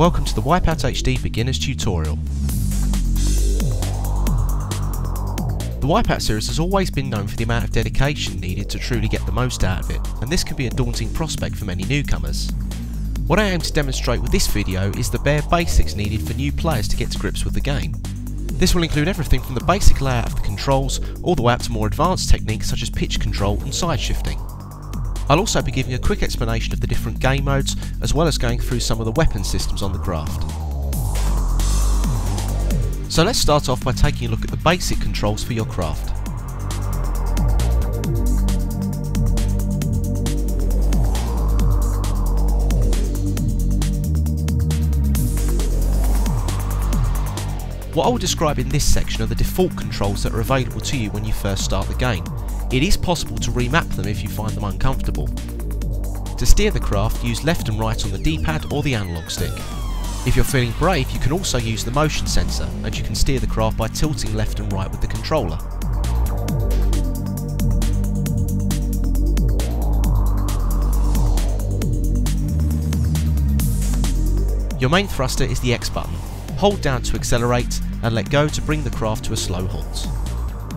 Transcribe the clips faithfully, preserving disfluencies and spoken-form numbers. Welcome to the Wipeout H D Beginners tutorial. The Wipeout series has always been known for the amount of dedication needed to truly get the most out of it, and this can be a daunting prospect for many newcomers. What I aim to demonstrate with this video is the bare basics needed for new players to get to grips with the game. This will include everything from the basic layout of the controls, all the way up to more advanced techniques such as pitch control and side shifting. I'll also be giving a quick explanation of the different game modes, as well as going through some of the weapon systems on the craft. So let's start off by taking a look at the basic controls for your craft. What I will describe in this section are the default controls that are available to you when you first start the game. It is possible to remap them if you find them uncomfortable. To steer the craft, use left and right on the D-pad or the analog stick. If you're feeling brave, you can also use the motion sensor, and you can steer the craft by tilting left and right with the controller. Your main thruster is the X button. Hold down to accelerate, and let go to bring the craft to a slow halt.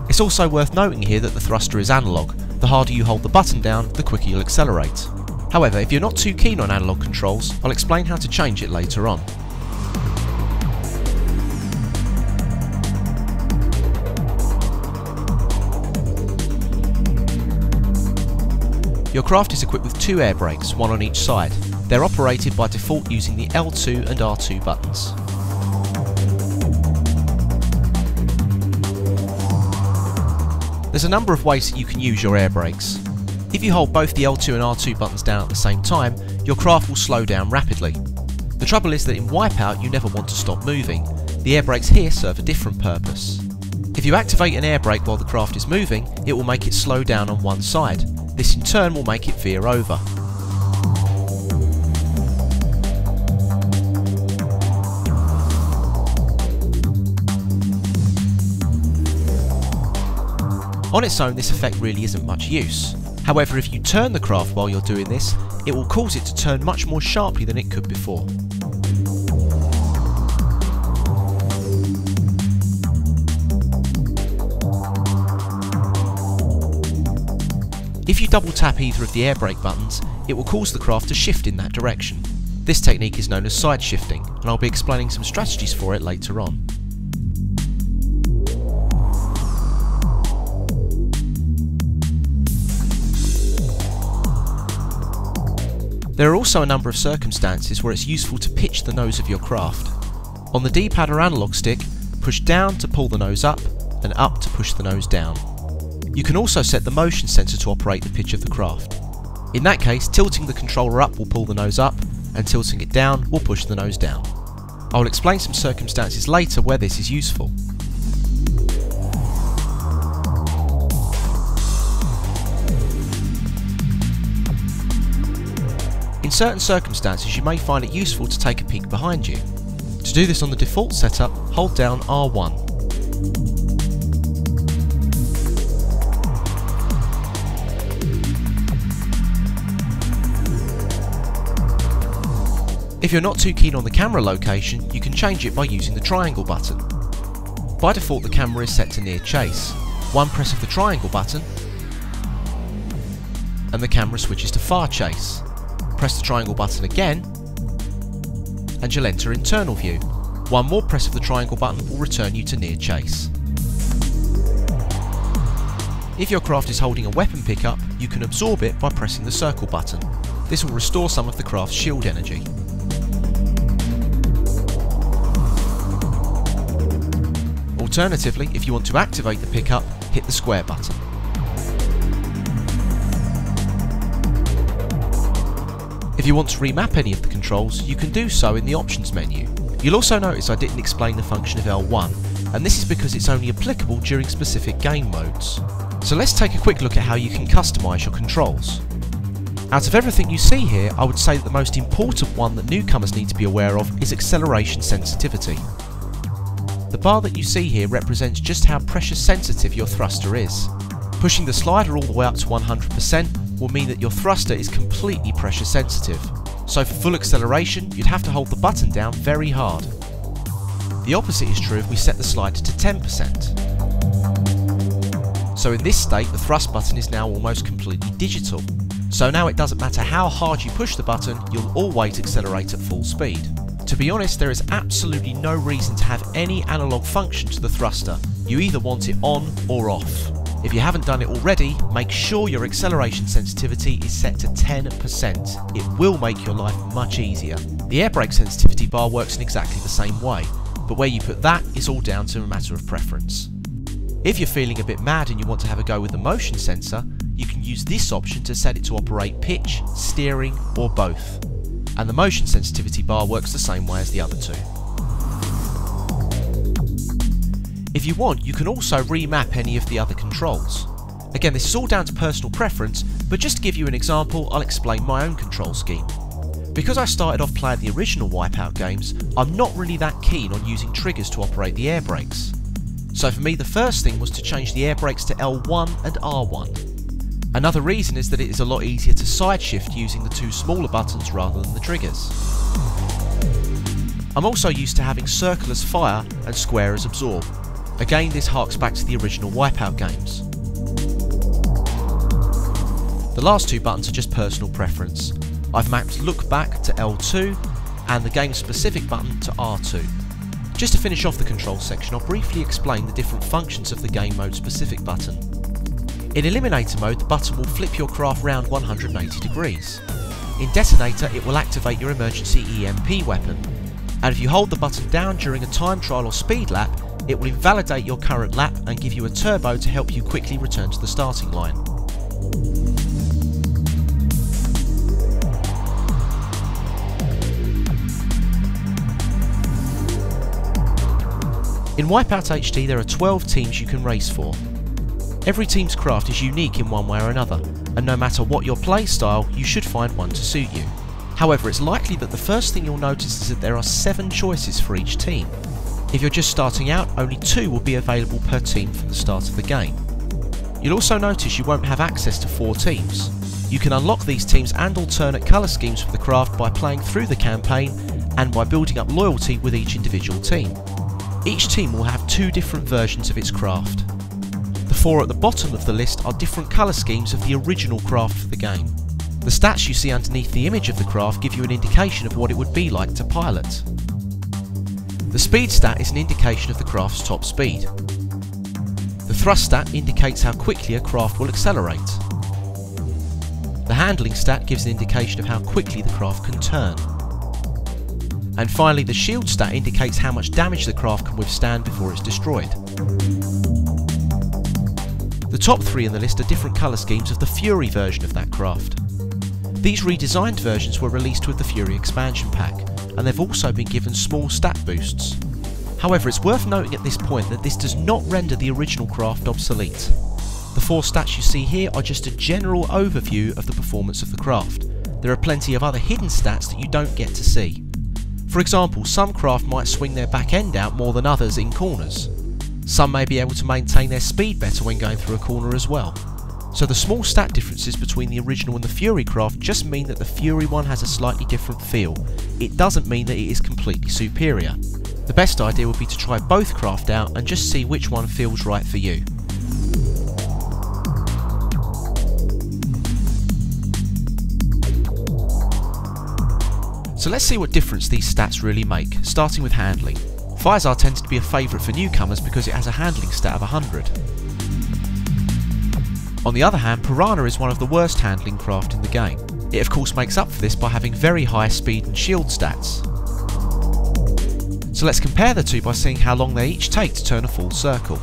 It's also worth noting here that the thruster is analogue. The harder you hold the button down, the quicker you'll accelerate. However, if you're not too keen on analogue controls, I'll explain how to change it later on. Your craft is equipped with two air brakes, one on each side. They're operated by default using the L two and R two buttons. There's a number of ways that you can use your air brakes. If you hold both the L two and R two buttons down at the same time, your craft will slow down rapidly. The trouble is that in Wipeout you never want to stop moving. The air brakes here serve a different purpose. If you activate an air brake while the craft is moving, it will make it slow down on one side. This in turn will make it veer over. On its own, this effect really isn't much use. However, if you turn the craft while you're doing this, it will cause it to turn much more sharply than it could before. If you double tap either of the air brake buttons, it will cause the craft to shift in that direction. This technique is known as side shifting, and I'll be explaining some strategies for it later on. There are also a number of circumstances where it's useful to pitch the nose of your craft. On the D-pad or analog stick, push down to pull the nose up, and up to push the nose down. You can also set the motion sensor to operate the pitch of the craft. In that case, tilting the controller up will pull the nose up, and tilting it down will push the nose down. I will explain some circumstances later where this is useful. In certain circumstances you may find it useful to take a peek behind you. To do this on the default setup, hold down R one. If you're not too keen on the camera location, you can change it by using the triangle button. By default the camera is set to near chase. One press of the triangle button and the camera switches to far chase. Press the triangle button again and you'll enter internal view. One more press of the triangle button will return you to near chase. If your craft is holding a weapon pickup, you can absorb it by pressing the circle button. This will restore some of the craft's shield energy. Alternatively, if you want to activate the pickup, hit the square button. If you want to remap any of the controls, you can do so in the options menu. You'll also notice I didn't explain the function of L one, and this is because it's only applicable during specific game modes. So let's take a quick look at how you can customise your controls. Out of everything you see here, I would say that the most important one that newcomers need to be aware of is acceleration sensitivity. The bar that you see here represents just how pressure sensitive your thruster is. Pushing the slider all the way up to one hundred percent will mean that your thruster is completely pressure sensitive. So for full acceleration, you'd have to hold the button down very hard. The opposite is true if we set the slider to ten percent. So in this state, the thrust button is now almost completely digital. So now it doesn't matter how hard you push the button, you'll always accelerate at full speed. To be honest, there is absolutely no reason to have any analog function to the thruster. You either want it on or off. If you haven't done it already, make sure your acceleration sensitivity is set to ten percent. It will make your life much easier. The air brake sensitivity bar works in exactly the same way, but where you put that is all down to a matter of preference. If you're feeling a bit mad and you want to have a go with the motion sensor, you can use this option to set it to operate pitch, steering, or both. And the motion sensitivity bar works the same way as the other two. If you want, you can also remap any of the other controls. Again, this is all down to personal preference, but just to give you an example, I'll explain my own control scheme. Because I started off playing the original Wipeout games, I'm not really that keen on using triggers to operate the air brakes. So for me, the first thing was to change the air brakes to L one and R one. Another reason is that it is a lot easier to side shift using the two smaller buttons rather than the triggers. I'm also used to having circle as fire and square as absorb. Again, this harks back to the original Wipeout games. The last two buttons are just personal preference. I've mapped look back to L two and the game specific button to R two. Just to finish off the control section, I'll briefly explain the different functions of the game mode specific button. In Eliminator mode, the button will flip your craft round one hundred eighty degrees. In Detonator, it will activate your emergency E M P weapon. And if you hold the button down during a time trial or speed lap, it will invalidate your current lap and give you a turbo to help you quickly return to the starting line. In Wipeout H D there are twelve teams you can race for. Every team's craft is unique in one way or another, and no matter what your play style, you should find one to suit you. However, it's likely that the first thing you'll notice is that there are seven choices for each team. If you're just starting out, only two will be available per team from the start of the game. You'll also notice you won't have access to four teams. You can unlock these teams and alternate colour schemes for the craft by playing through the campaign and by building up loyalty with each individual team. Each team will have two different versions of its craft. The four at the bottom of the list are different colour schemes of the original craft for the game. The stats you see underneath the image of the craft give you an indication of what it would be like to pilot. The speed stat is an indication of the craft's top speed. The thrust stat indicates how quickly a craft will accelerate. The handling stat gives an indication of how quickly the craft can turn. And finally, the shield stat indicates how much damage the craft can withstand before it's destroyed. The top three in the list are different colour schemes of the Fury version of that craft. These redesigned versions were released with the Fury expansion pack, and they've also been given small stat boosts. However, it's worth noting at this point that this does not render the original craft obsolete. The four stats you see here are just a general overview of the performance of the craft. There are plenty of other hidden stats that you don't get to see. For example, some craft might swing their back end out more than others in corners. Some may be able to maintain their speed better when going through a corner as well. So the small stat differences between the original and the Fury craft just mean that the Fury one has a slightly different feel. It doesn't mean that it is completely superior. The best idea would be to try both craft out and just see which one feels right for you. So let's see what difference these stats really make, starting with handling. FEISAR tends to be a favourite for newcomers because it has a handling stat of one hundred. On the other hand, Piranha is one of the worst handling craft in the game. It of course makes up for this by having very high speed and shield stats. So let's compare the two by seeing how long they each take to turn a full circle.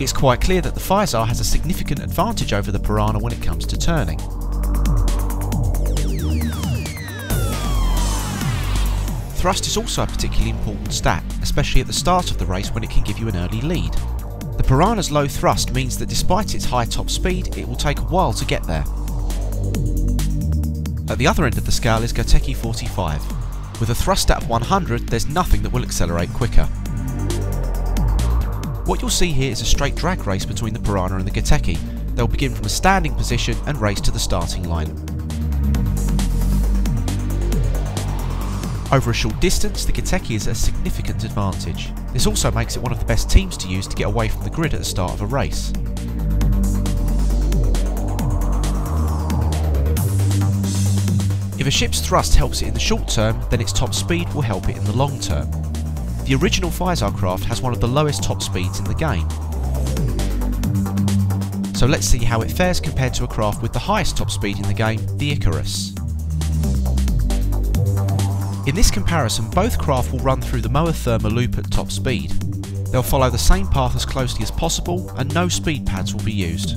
It's quite clear that the FEISAR has a significant advantage over the Piranha when it comes to turning. Thrust is also a particularly important stat, especially at the start of the race when it can give you an early lead. The Piranha's low thrust means that despite its high top speed, it will take a while to get there. At the other end of the scale is Goteki forty-five. With a thrust stat of one hundred, there's nothing that will accelerate quicker. What you'll see here is a straight drag race between the Piranha and the Goteki, They'll begin from a standing position and race to the starting line. Over a short distance, the Goteki is at a significant advantage. This also makes it one of the best teams to use to get away from the grid at the start of a race. If a ship's thrust helps it in the short term, then its top speed will help it in the long term. The original FEISAR craft has one of the lowest top speeds in the game. So let's see how it fares compared to a craft with the highest top speed in the game, the Icarus. In this comparison, both craft will run through the Moa Therma loop at top speed. They'll follow the same path as closely as possible and no speed pads will be used.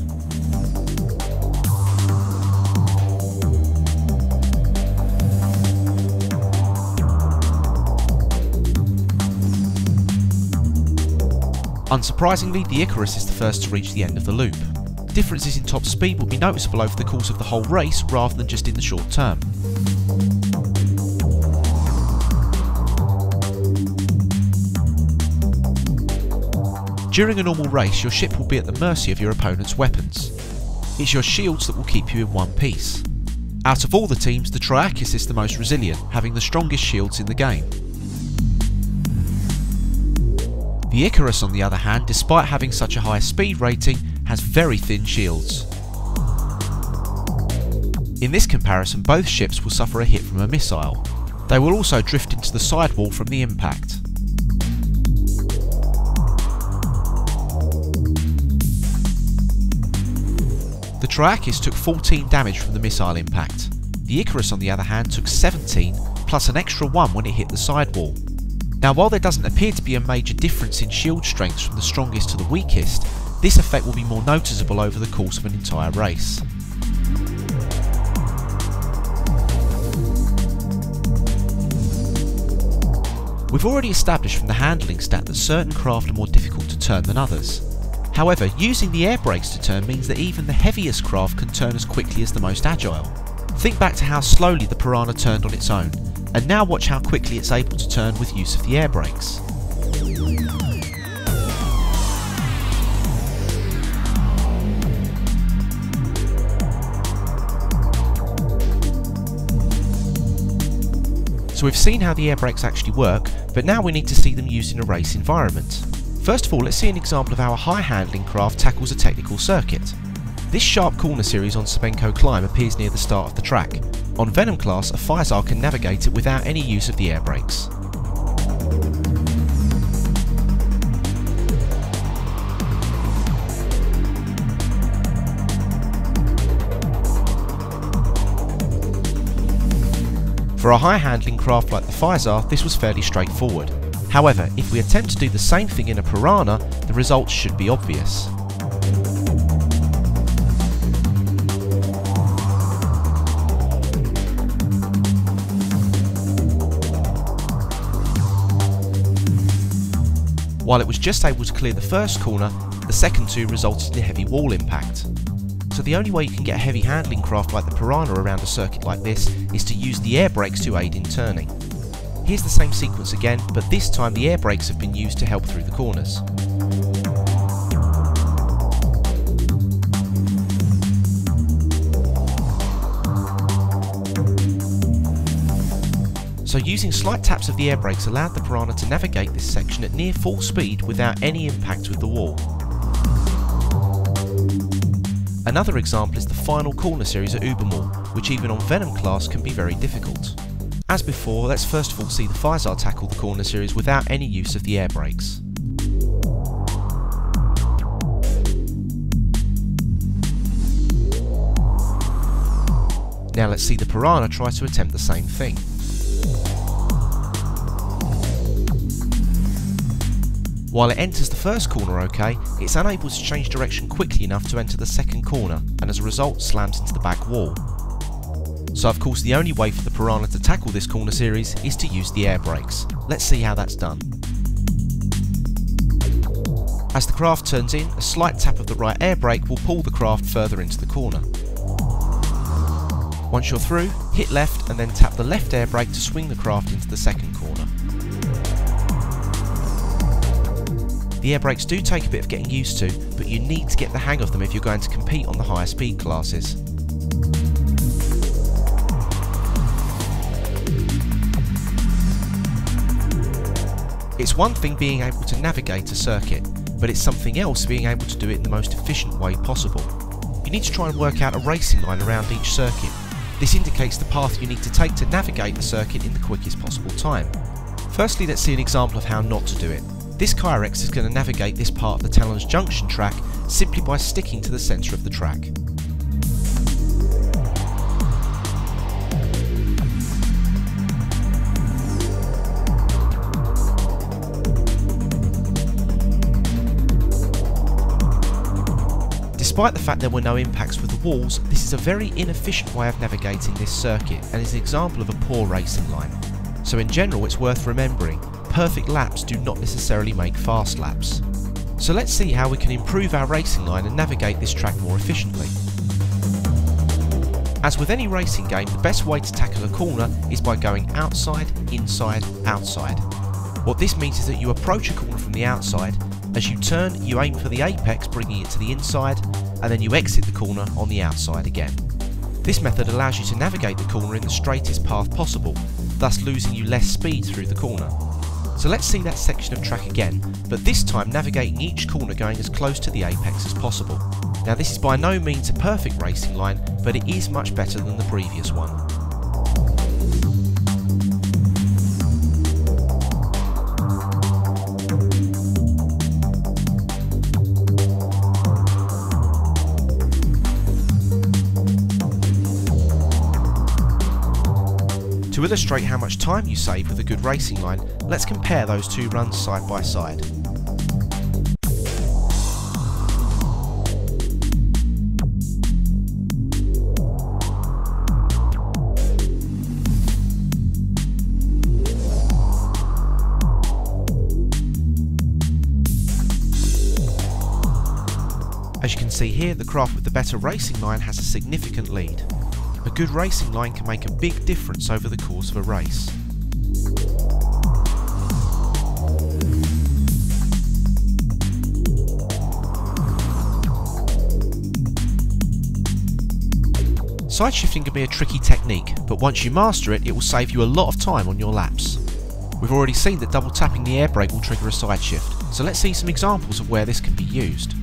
Unsurprisingly, the Icarus is the first to reach the end of the loop. Differences in top speed will be noticeable over the course of the whole race rather than just in the short term. During a normal race, your ship will be at the mercy of your opponent's weapons. It's your shields that will keep you in one piece. Out of all the teams, the Triakis is the most resilient, having the strongest shields in the game. The Icarus, on the other hand, despite having such a high speed rating, has very thin shields. In this comparison, both ships will suffer a hit from a missile. They will also drift into the sidewall from the impact. The Triakis took fourteen damage from the missile impact. The Icarus, on the other hand, took seventeen, plus an extra one when it hit the sidewall. Now, while there doesn't appear to be a major difference in shield strengths from the strongest to the weakest, this effect will be more noticeable over the course of an entire race. We've already established from the handling stat that certain craft are more difficult to turn than others. However, using the air brakes to turn means that even the heaviest craft can turn as quickly as the most agile. Think back to how slowly the Piranha turned on its own. And now watch how quickly it's able to turn with use of the air brakes. So we've seen how the air brakes actually work, but now we need to see them used in a race environment. First of all, let's see an example of how a high handling craft tackles a technical circuit. This sharp corner series on Sebenco Climb appears near the start of the track. On Venom class, a FEISAR can navigate it without any use of the air brakes. For a high handling craft like the FEISAR, this was fairly straightforward. However, if we attempt to do the same thing in a Piranha, the results should be obvious. While it was just able to clear the first corner, the second two resulted in a heavy wall impact. So the only way you can get a heavy handling craft like the Piranha around a circuit like this is to use the air brakes to aid in turning. Here's the same sequence again, but this time the air brakes have been used to help through the corners. So using slight taps of the air brakes allowed the Piranha to navigate this section at near full speed without any impact with the wall. Another example is the final corner series at Ubermoor, which even on Venom class can be very difficult. As before, let's first of all see the FEISAR tackle the corner series without any use of the air brakes. Now let's see the Piranha try to attempt the same thing. While it enters the first corner okay, it's unable to change direction quickly enough to enter the second corner, and as a result slams into the back wall. So of course the only way for the Piranha to tackle this corner series is to use the air brakes. Let's see how that's done. As the craft turns in, a slight tap of the right air brake will pull the craft further into the corner. Once you're through, hit left and then tap the left air brake to swing the craft into the second corner. The air brakes do take a bit of getting used to, but you need to get the hang of them if you're going to compete on the higher speed classes. It's one thing being able to navigate a circuit, but it's something else being able to do it in the most efficient way possible. You need to try and work out a racing line around each circuit. This indicates the path you need to take to navigate the circuit in the quickest possible time. Firstly, let's see an example of how not to do it. This Qirex is going to navigate this part of the Talon's Junction track simply by sticking to the centre of the track. Despite the fact there were no impacts with the walls, this is a very inefficient way of navigating this circuit and is an example of a poor racing line. So in general it's worth remembering, perfect laps do not necessarily make fast laps. So let's see how we can improve our racing line and navigate this track more efficiently. As with any racing game, the best way to tackle a corner is by going outside, inside, outside. What this means is that you approach a corner from the outside. As you turn, you aim for the apex, bringing it to the inside, and then you exit the corner on the outside again. This method allows you to navigate the corner in the straightest path possible, thus losing you less speed through the corner. So let's see that section of track again, but this time navigating each corner going as close to the apex as possible. Now this is by no means a perfect racing line, but it is much better than the previous one. To illustrate how much time you save with a good racing line, let's compare those two runs side by side. As you can see here, the craft with the better racing line has a significant lead. A good racing line can make a big difference over the course of a race. Side shifting can be a tricky technique, but once you master it, it will save you a lot of time on your laps. We've already seen that double tapping the air brake will trigger a side shift, so let's see some examples of where this can be used.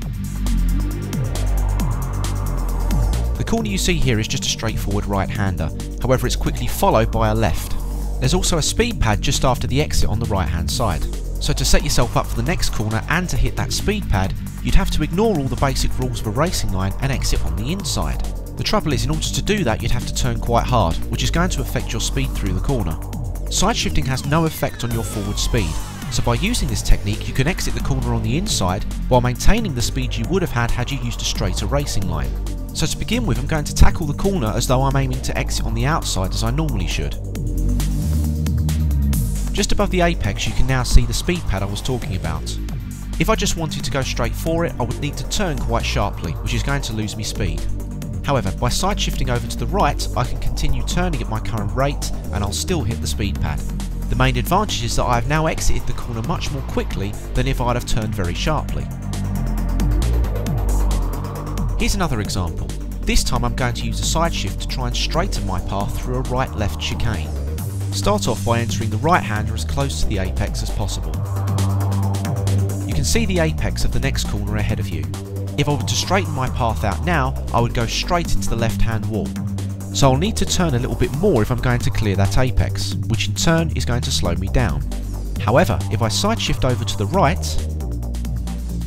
The corner you see here is just a straightforward right-hander, however it's quickly followed by a left. There's also a speed pad just after the exit on the right-hand side. So to set yourself up for the next corner and to hit that speed pad, you'd have to ignore all the basic rules of a racing line and exit on the inside. The trouble is, in order to do that you'd have to turn quite hard, which is going to affect your speed through the corner. Side shifting has no effect on your forward speed, so by using this technique you can exit the corner on the inside while maintaining the speed you would have had had you used a straighter racing line. So to begin with, I'm going to tackle the corner as though I'm aiming to exit on the outside as I normally should. Just above the apex you can now see the speed pad I was talking about. If I just wanted to go straight for it, I would need to turn quite sharply, which is going to lose me speed. However, by side shifting over to the right, I can continue turning at my current rate and I'll still hit the speed pad. The main advantage is that I have now exited the corner much more quickly than if I'd have turned very sharply. Here's another example. This time I'm going to use a side shift to try and straighten my path through a right-left chicane. Start off by entering the right-hander as close to the apex as possible. You can see the apex of the next corner ahead of you. If I were to straighten my path out now, I would go straight into the left-hand wall. So I'll need to turn a little bit more if I'm going to clear that apex, which in turn is going to slow me down. However, if I side shift over to the right,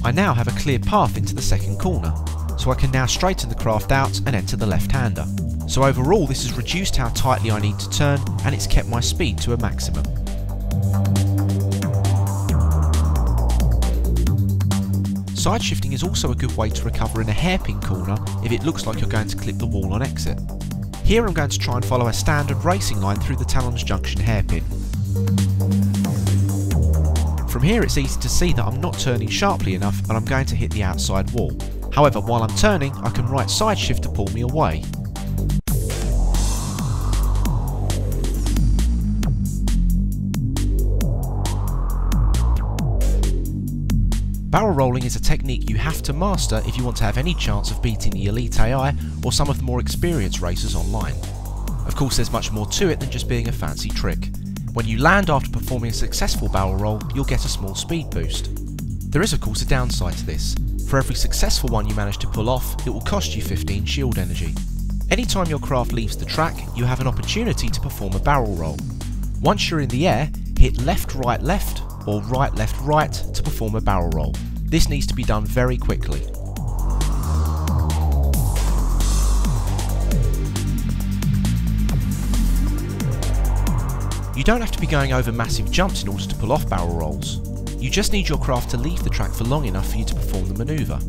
I now have a clear path into the second corner. So I can now straighten the craft out and enter the left-hander. So overall this has reduced how tightly I need to turn and it's kept my speed to a maximum. Side shifting is also a good way to recover in a hairpin corner if it looks like you're going to clip the wall on exit. Here I'm going to try and follow a standard racing line through the Talon's Junction hairpin. From here it's easy to see that I'm not turning sharply enough and I'm going to hit the outside wall. However, while I'm turning, I can right side shift to pull me away. Barrel rolling is a technique you have to master if you want to have any chance of beating the elite A I or some of the more experienced racers online. Of course, there's much more to it than just being a fancy trick. When you land after performing a successful barrel roll, you'll get a small speed boost. There is of course a downside to this. For every successful one you manage to pull off, it will cost you fifteen shield energy. Anytime your craft leaves the track, you have an opportunity to perform a barrel roll. Once you're in the air, hit left, right, left, or right, left, right to perform a barrel roll. This needs to be done very quickly. You don't have to be going over massive jumps in order to pull off barrel rolls. You just need your craft to leave the track for long enough for you to perform the manoeuvre.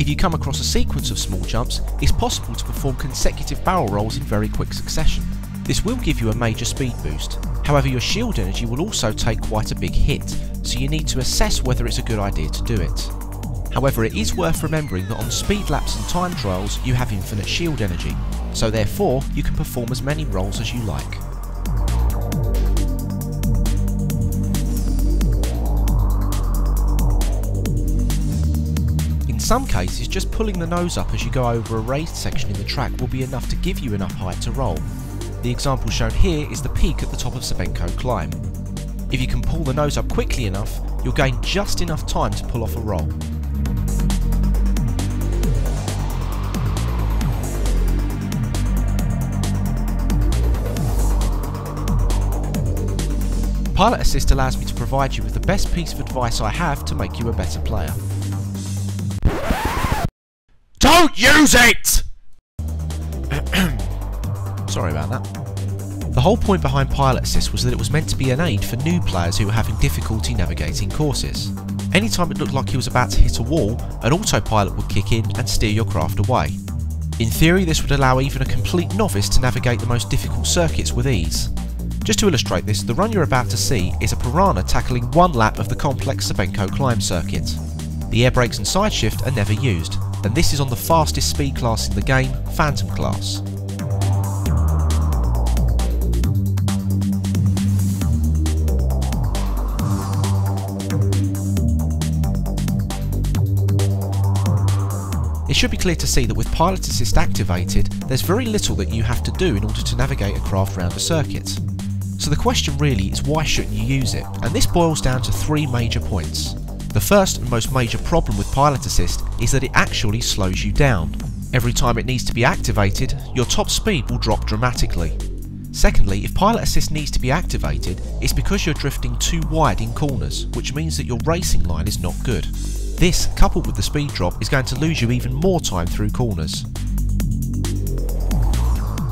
If you come across a sequence of small jumps, it's possible to perform consecutive barrel rolls in very quick succession. This will give you a major speed boost. However, your shield energy will also take quite a big hit, so you need to assess whether it's a good idea to do it. However, it is worth remembering that on speed laps and time trials, you have infinite shield energy, so therefore you can perform as many rolls as you like. In some cases, just pulling the nose up as you go over a raised section in the track will be enough to give you enough height to roll. The example shown here is the peak at the top of Sebenco Climb. If you can pull the nose up quickly enough, you'll gain just enough time to pull off a roll. Pilot Assist allows me to provide you with the best piece of advice I have to make you a better player. DON'T USE IT! Sorry about that. The whole point behind Pilot Assist was that it was meant to be an aid for new players who were having difficulty navigating courses. Anytime it looked like he was about to hit a wall, an autopilot would kick in and steer your craft away. In theory, this would allow even a complete novice to navigate the most difficult circuits with ease. Just to illustrate this, the run you're about to see is a Piranha tackling one lap of the complex Sebenco Climb circuit. The air brakes and side shift are never used, and this is on the fastest speed class in the game, Phantom class. It should be clear to see that with Pilot Assist activated, there's very little that you have to do in order to navigate a craft round a circuit. So the question really is, why shouldn't you use it? And this boils down to three major points. The first and most major problem with Pilot Assist is that it actually slows you down. Every time it needs to be activated, your top speed will drop dramatically. Secondly, if Pilot Assist needs to be activated, it's because you're drifting too wide in corners, which means that your racing line is not good. This, coupled with the speed drop, is going to lose you even more time through corners.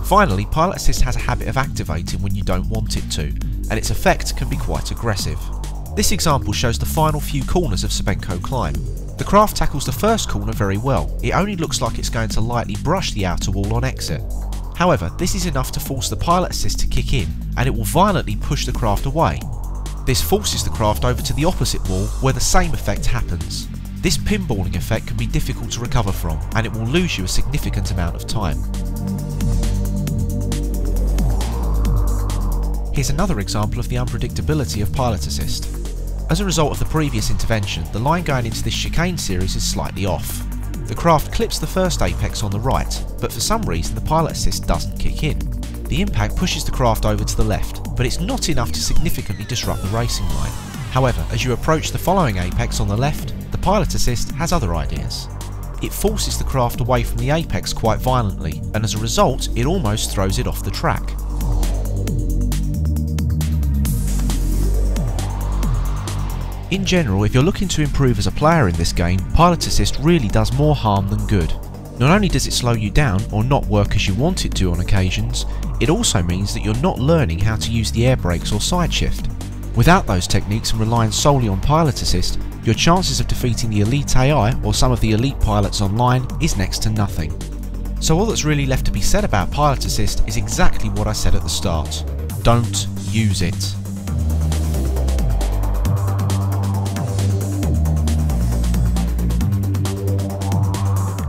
Finally, Pilot Assist has a habit of activating when you don't want it to, and its effect can be quite aggressive. This example shows the final few corners of Sebenco Climb. The craft tackles the first corner very well, it only looks like it's going to lightly brush the outer wall on exit. However, this is enough to force the Pilot Assist to kick in, and it will violently push the craft away. This forces the craft over to the opposite wall, where the same effect happens. This pinballing effect can be difficult to recover from, and it will lose you a significant amount of time. Here's another example of the unpredictability of Pilot Assist. As a result of the previous intervention, the line going into this chicane series is slightly off. The craft clips the first apex on the right, but for some reason the Pilot Assist doesn't kick in. The impact pushes the craft over to the left, but it's not enough to significantly disrupt the racing line. However, as you approach the following apex on the left, the Pilot Assist has other ideas. It forces the craft away from the apex quite violently, and as a result, it almost throws it off the track. In general, if you're looking to improve as a player in this game, Pilot Assist really does more harm than good. Not only does it slow you down or not work as you want it to on occasions, it also means that you're not learning how to use the air brakes or side shift. Without those techniques and relying solely on Pilot Assist, your chances of defeating the elite A I or some of the elite pilots online is next to nothing. So all that's really left to be said about Pilot Assist is exactly what I said at the start. Don't use it.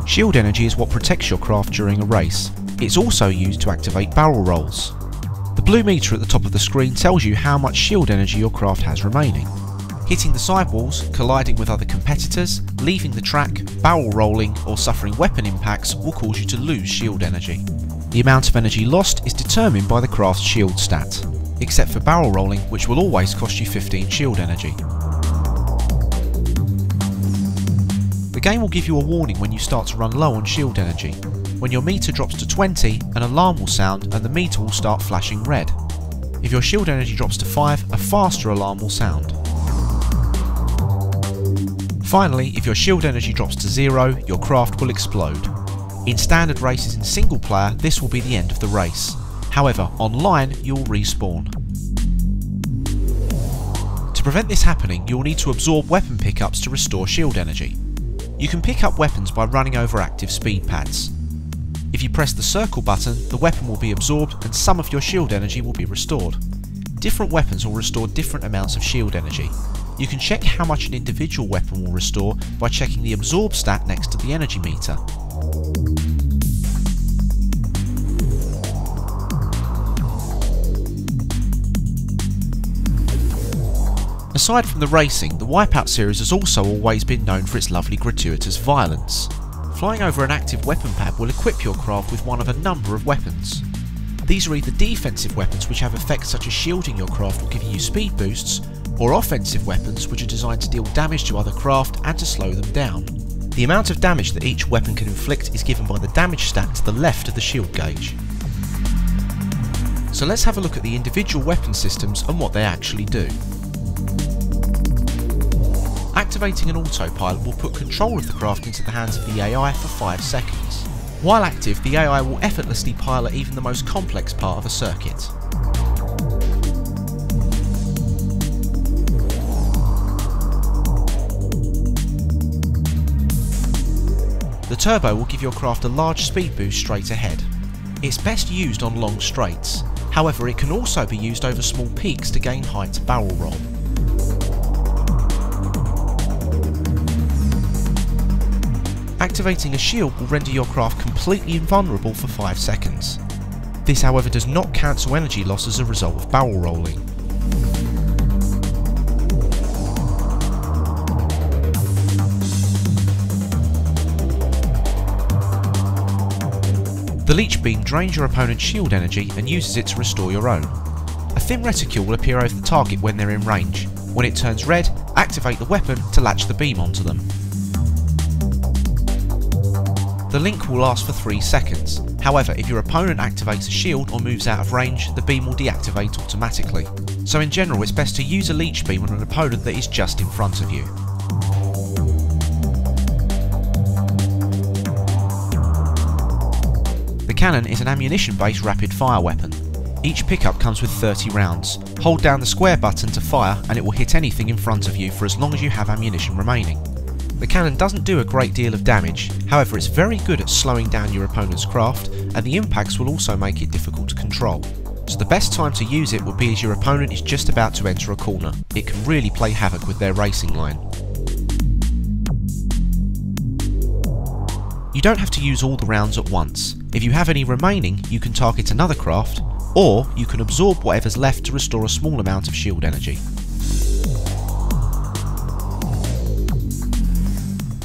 Shield energy is what protects your craft during a race. It's also used to activate barrel rolls. The blue meter at the top of the screen tells you how much shield energy your craft has remaining. hitting the sidewalls, colliding with other competitors, leaving the track, barrel rolling or suffering weapon impacts will cause you to lose shield energy. The amount of energy lost is determined by the craft's shield stat, except for barrel rolling, which will always cost you fifteen shield energy. The game will give you a warning when you start to run low on shield energy. When your meter drops to twenty, an alarm will sound and the meter will start flashing red. If your shield energy drops to five, a faster alarm will sound. Finally, if your shield energy drops to zero, your craft will explode. In standard races in single player, this will be the end of the race. However, online, you'll respawn. To prevent this happening, you'll need to absorb weapon pickups to restore shield energy. You can pick up weapons by running over active speed pads. If you press the circle button, the weapon will be absorbed and some of your shield energy will be restored. Different weapons will restore different amounts of shield energy. You can check how much an individual weapon will restore by checking the absorb stat next to the energy meter. Aside from the racing, the Wipeout series has also always been known for its lovely gratuitous violence. Flying over an active weapon pad will equip your craft with one of a number of weapons. These are either defensive weapons which have effects such as shielding your craft or giving you speed boosts, or offensive weapons which are designed to deal damage to other craft and to slow them down. The amount of damage that each weapon can inflict is given by the damage stat to the left of the shield gauge. So let's have a look at the individual weapon systems and what they actually do. Activating an autopilot will put control of the craft into the hands of the A I for five seconds. While active, the A I will effortlessly pilot even the most complex part of a circuit. The turbo will give your craft a large speed boost straight ahead. It's best used on long straights, however it can also be used over small peaks to gain height to barrel roll. Activating a shield will render your craft completely invulnerable for five seconds. This, however, does not cancel energy loss as a result of barrel rolling. The leech beam drains your opponent's shield energy and uses it to restore your own. A thin reticule will appear over the target when they're in range. When it turns red, activate the weapon to latch the beam onto them. The link will last for three seconds, however if your opponent activates a shield or moves out of range, the beam will deactivate automatically. So in general it's best to use a leech beam on an opponent that is just in front of you. The cannon is an ammunition-based rapid fire weapon. Each pickup comes with thirty rounds. Hold down the square button to fire and it will hit anything in front of you for as long as you have ammunition remaining. The cannon doesn't do a great deal of damage, however it's very good at slowing down your opponent's craft and the impacts will also make it difficult to control. So the best time to use it would be as your opponent is just about to enter a corner. It can really play havoc with their racing line. You don't have to use all the rounds at once. If you have any remaining, you can target another craft, or you can absorb whatever's left to restore a small amount of shield energy.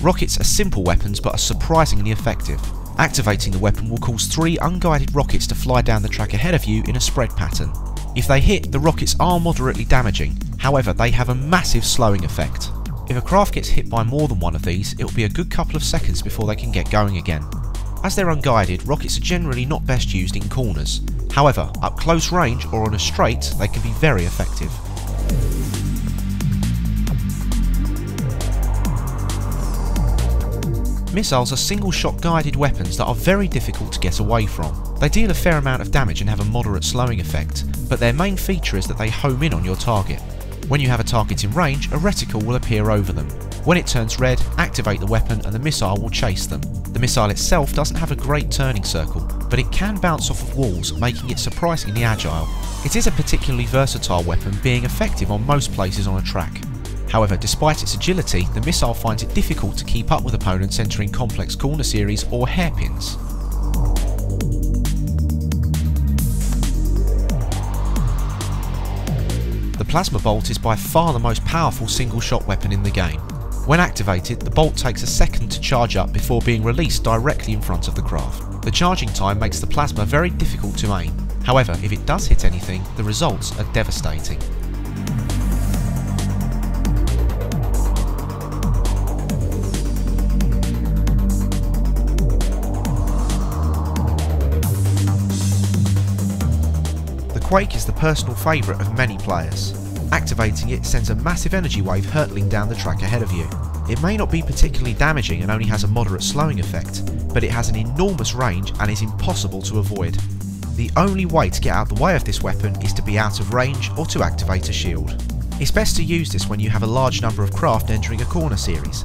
Rockets are simple weapons but are surprisingly effective. Activating the weapon will cause three unguided rockets to fly down the track ahead of you in a spread pattern. If they hit, the rockets are moderately damaging, however they have a massive slowing effect. If a craft gets hit by more than one of these, it will be a good couple of seconds before they can get going again. As they're unguided, rockets are generally not best used in corners, however up close range or on a straight they can be very effective. Missiles are single-shot guided weapons that are very difficult to get away from. They deal a fair amount of damage and have a moderate slowing effect, but their main feature is that they home in on your target. When you have a target in range, a reticle will appear over them. When it turns red, activate the weapon and the missile will chase them. The missile itself doesn't have a great turning circle, but it can bounce off of walls, making it surprisingly agile. It is a particularly versatile weapon, being effective on most places on a track. However, despite its agility, the missile finds it difficult to keep up with opponents entering complex corner series or hairpins. The Plasma Bolt is by far the most powerful single shot weapon in the game. When activated, the bolt takes a second to charge up before being released directly in front of the craft. The charging time makes the plasma very difficult to aim. However, if it does hit anything, the results are devastating. Quake is the personal favourite of many players. Activating it sends a massive energy wave hurtling down the track ahead of you. It may not be particularly damaging and only has a moderate slowing effect, but it has an enormous range and is impossible to avoid. The only way to get out of the way of this weapon is to be out of range or to activate a shield. It's best to use this when you have a large number of craft entering a corner series.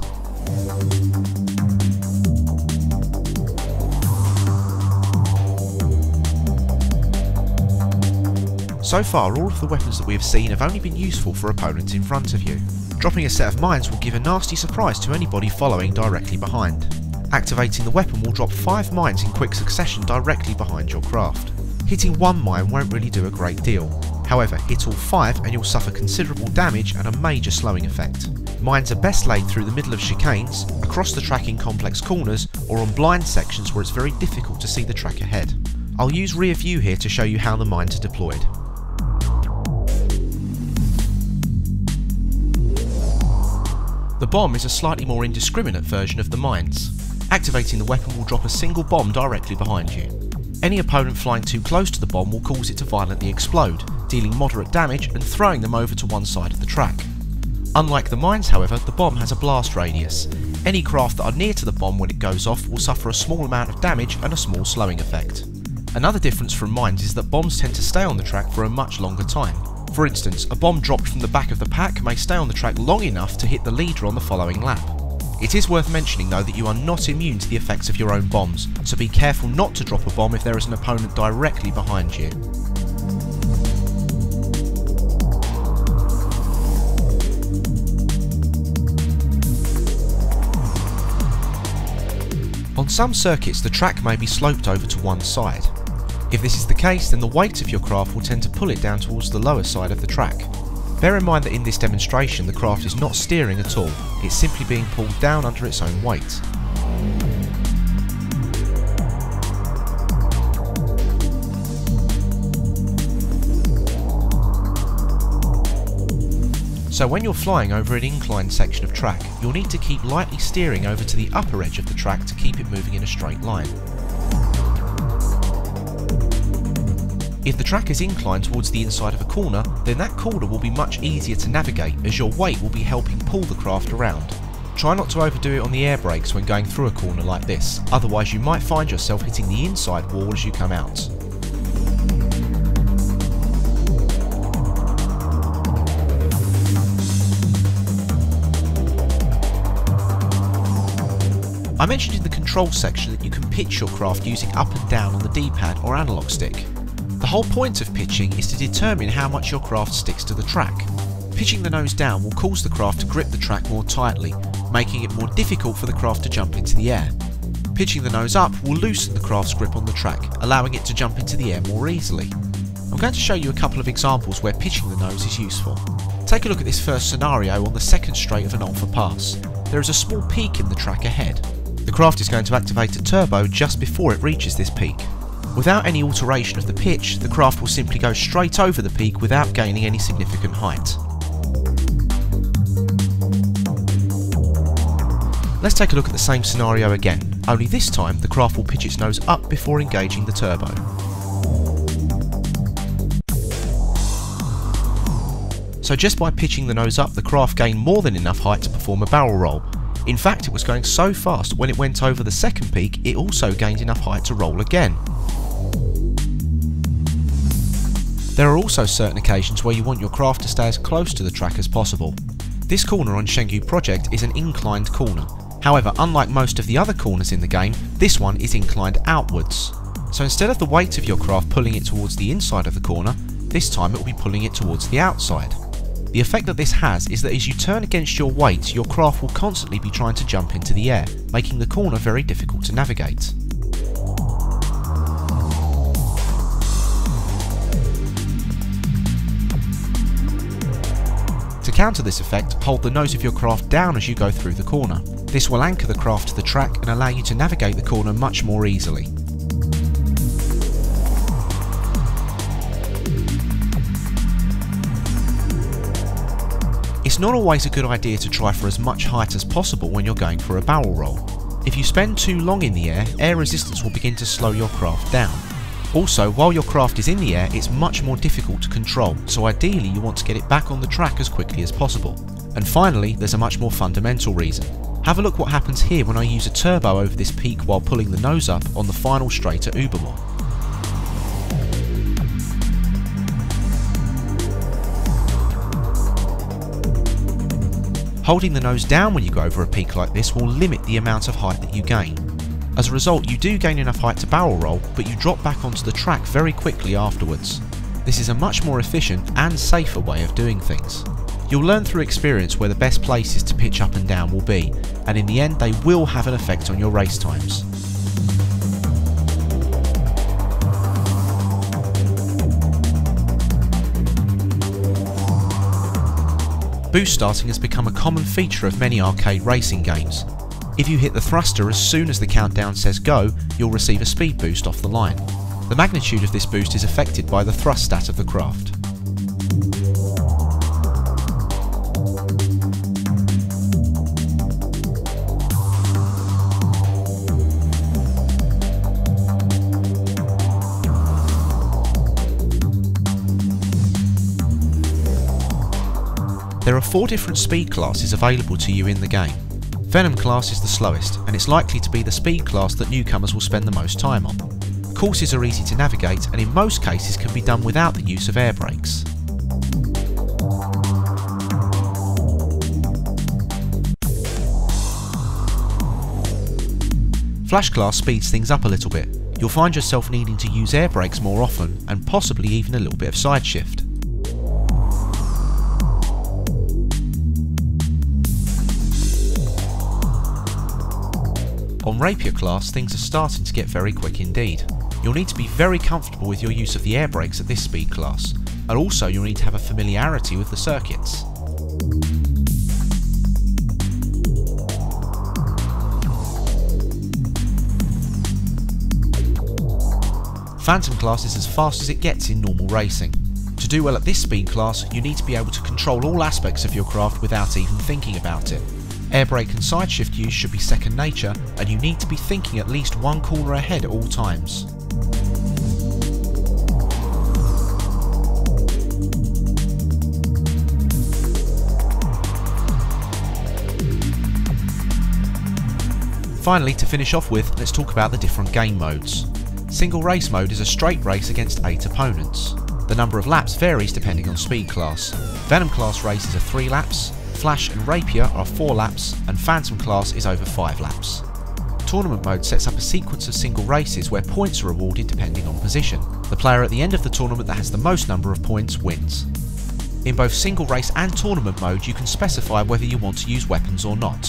So far, all of the weapons that we have seen have only been useful for opponents in front of you. Dropping a set of mines will give a nasty surprise to anybody following directly behind. Activating the weapon will drop five mines in quick succession directly behind your craft. Hitting one mine won't really do a great deal. However, hit all five and you'll suffer considerable damage and a major slowing effect. Mines are best laid through the middle of chicanes, across the track in complex corners, or on blind sections where it's very difficult to see the track ahead. I'll use rear view here to show you how the mines are deployed. The bomb is a slightly more indiscriminate version of the mines. Activating the weapon will drop a single bomb directly behind you. Any opponent flying too close to the bomb will cause it to violently explode, dealing moderate damage and throwing them over to one side of the track. Unlike the mines, however, the bomb has a blast radius. Any craft that are near to the bomb when it goes off will suffer a small amount of damage and a small slowing effect. Another difference from mines is that bombs tend to stay on the track for a much longer time. For instance, a bomb dropped from the back of the pack may stay on the track long enough to hit the leader on the following lap. It is worth mentioning though that you are not immune to the effects of your own bombs, so be careful not to drop a bomb if there is an opponent directly behind you. On some circuits, the track may be sloped over to one side. If this is the case, then the weight of your craft will tend to pull it down towards the lower side of the track. Bear in mind that in this demonstration the craft is not steering at all, it's simply being pulled down under its own weight. So when you're flying over an inclined section of track, you'll need to keep lightly steering over to the upper edge of the track to keep it moving in a straight line. If the track is inclined towards the inside of a corner, then that corner will be much easier to navigate as your weight will be helping pull the craft around. Try not to overdo it on the air brakes when going through a corner like this, otherwise you might find yourself hitting the inside wall as you come out. I mentioned in the control section that you can pitch your craft using up and down on the D-pad or analog stick. The whole point of pitching is to determine how much your craft sticks to the track. Pitching the nose down will cause the craft to grip the track more tightly, making it more difficult for the craft to jump into the air. Pitching the nose up will loosen the craft's grip on the track, allowing it to jump into the air more easily. I'm going to show you a couple of examples where pitching the nose is useful. Take a look at this first scenario on the second straight of an Alpha Pass. There is a small peak in the track ahead. The craft is going to activate a turbo just before it reaches this peak. Without any alteration of the pitch, the craft will simply go straight over the peak without gaining any significant height. Let's take a look at the same scenario again, only this time the craft will pitch its nose up before engaging the turbo. So just by pitching the nose up, the craft gained more than enough height to perform a barrel roll. In fact, it was going so fast when it went over the second peak, it also gained enough height to roll again. There are also certain occasions where you want your craft to stay as close to the track as possible. This corner on Shengu Project is an inclined corner. However, unlike most of the other corners in the game, this one is inclined outwards. So instead of the weight of your craft pulling it towards the inside of the corner, this time it will be pulling it towards the outside. The effect that this has is that as you turn against your weight, your craft will constantly be trying to jump into the air, making the corner very difficult to navigate. counter this effect, hold the nose of your craft down as you go through the corner. This will anchor the craft to the track and allow you to navigate the corner much more easily. It's not always a good idea to try for as much height as possible when you're going for a barrel roll. If you spend too long in the air, air resistance will begin to slow your craft down. Also, while your craft is in the air, it's much more difficult to control, so ideally you want to get it back on the track as quickly as possible. And finally, there's a much more fundamental reason. Have a look what happens here when I use a turbo over this peak while pulling the nose up on the final straight at Ubermore. Holding the nose down when you go over a peak like this will limit the amount of height that you gain. As a result, you do gain enough height to barrel roll, but you drop back onto the track very quickly afterwards. This is a much more efficient and safer way of doing things. You'll learn through experience where the best places to pitch up and down will be, and in the end they will have an effect on your race times. Boost starting has become a common feature of many arcade racing games. If you hit the thruster as soon as the countdown says go, you'll receive a speed boost off the line. The magnitude of this boost is affected by the thrust stat of the craft. There are four different speed classes available to you in the game. Venom class is the slowest, and it's likely to be the speed class that newcomers will spend the most time on. Courses are easy to navigate and in most cases can be done without the use of air brakes. Flash class speeds things up a little bit. You'll find yourself needing to use air brakes more often and possibly even a little bit of side shift. On Rapier class, things are starting to get very quick indeed. You'll need to be very comfortable with your use of the air brakes at this speed class, and also you'll need to have a familiarity with the circuits. Phantom class is as fast as it gets in normal racing. To do well at this speed class, you need to be able to control all aspects of your craft without even thinking about it. Air brake and side shift use should be second nature, and you need to be thinking at least one corner ahead at all times. Finally, to finish off with, let's talk about the different game modes. Single race mode is a straight race against eight opponents. The number of laps varies depending on speed class. Venom class races are three laps, Flash and Rapier are four laps, and Phantom class is over five laps. Tournament mode sets up a sequence of single races where points are awarded depending on position. The player at the end of the tournament that has the most number of points wins. In both single race and tournament mode, you can specify whether you want to use weapons or not.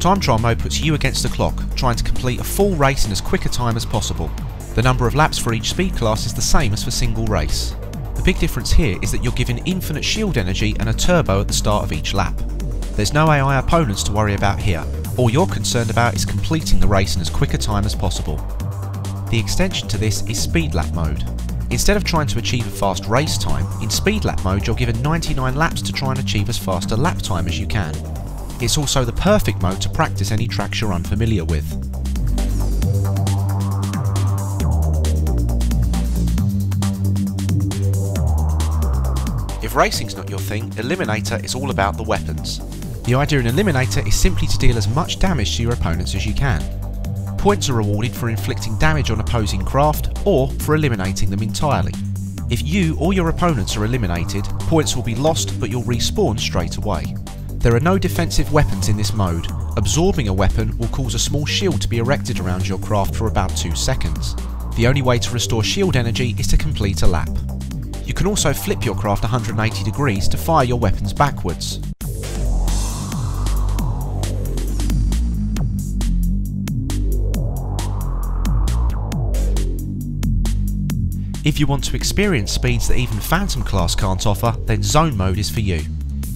Time trial mode puts you against the clock, trying to complete a full race in as quick a time as possible. The number of laps for each speed class is the same as for single race. The big difference here is that you're given infinite shield energy and a turbo at the start of each lap. There's no A I opponents to worry about here. All you're concerned about is completing the race in as quick a time as possible. The extension to this is speed lap mode. Instead of trying to achieve a fast race time, in speed lap mode you're given ninety-nine laps to try and achieve as fast a lap time as you can. It's also the perfect mode to practice any tracks you're unfamiliar with. If racing's not your thing, Eliminator is all about the weapons. The idea in Eliminator is simply to deal as much damage to your opponents as you can. Points are awarded for inflicting damage on opposing craft or for eliminating them entirely. If you or your opponents are eliminated, points will be lost but you'll respawn straight away. There are no defensive weapons in this mode. Absorbing a weapon will cause a small shield to be erected around your craft for about two seconds. The only way to restore shield energy is to complete a lap. You can also flip your craft one hundred eighty degrees to fire your weapons backwards. If you want to experience speeds that even Phantom class can't offer, then zone mode is for you.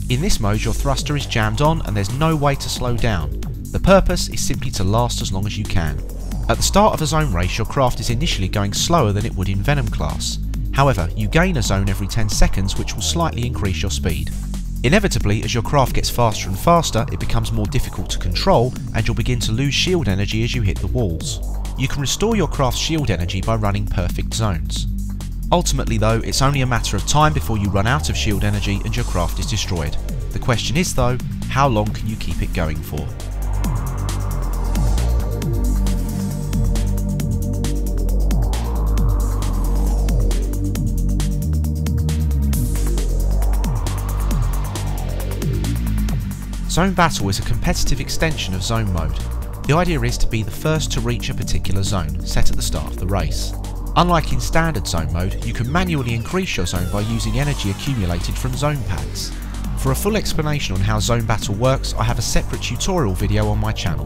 In this mode your thruster is jammed on and there's no way to slow down. The purpose is simply to last as long as you can. At the start of a zone race your craft is initially going slower than it would in Venom class. However, you gain a zone every ten seconds which will slightly increase your speed. Inevitably, as your craft gets faster and faster, it becomes more difficult to control and you'll begin to lose shield energy as you hit the walls. You can restore your craft's shield energy by running perfect zones. Ultimately though, it's only a matter of time before you run out of shield energy and your craft is destroyed. The question is though, how long can you keep it going for? Zone Battle is a competitive extension of zone mode. The idea is to be the first to reach a particular zone, set at the start of the race. Unlike in standard zone mode, you can manually increase your zone by using energy accumulated from zone packs. For a full explanation on how Zone Battle works, I have a separate tutorial video on my channel.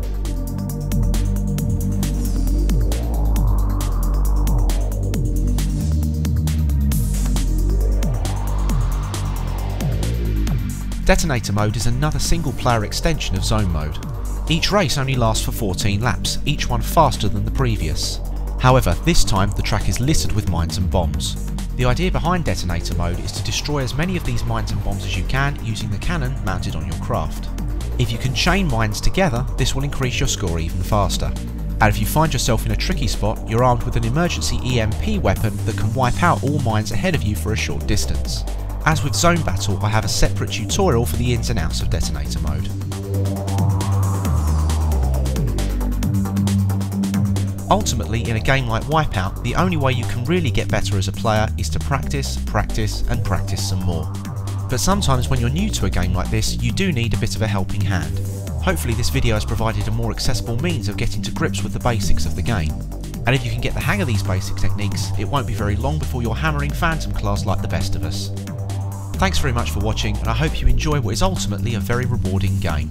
Detonator mode is another single player extension of zone mode. Each race only lasts for fourteen laps, each one faster than the previous. However, this time the track is littered with mines and bombs. The idea behind detonator mode is to destroy as many of these mines and bombs as you can using the cannon mounted on your craft. If you can chain mines together, this will increase your score even faster. And if you find yourself in a tricky spot, you're armed with an emergency E M P weapon that can wipe out all mines ahead of you for a short distance. As with Zone Battle, I have a separate tutorial for the ins and outs of detonator mode. Ultimately, in a game like Wipeout, the only way you can really get better as a player is to practice, practice and practice some more. But sometimes when you're new to a game like this, you do need a bit of a helping hand. Hopefully this video has provided a more accessible means of getting to grips with the basics of the game. And if you can get the hang of these basic techniques, it won't be very long before you're hammering Phantom class like the best of us. Thanks very much for watching, and I hope you enjoy what is ultimately a very rewarding game.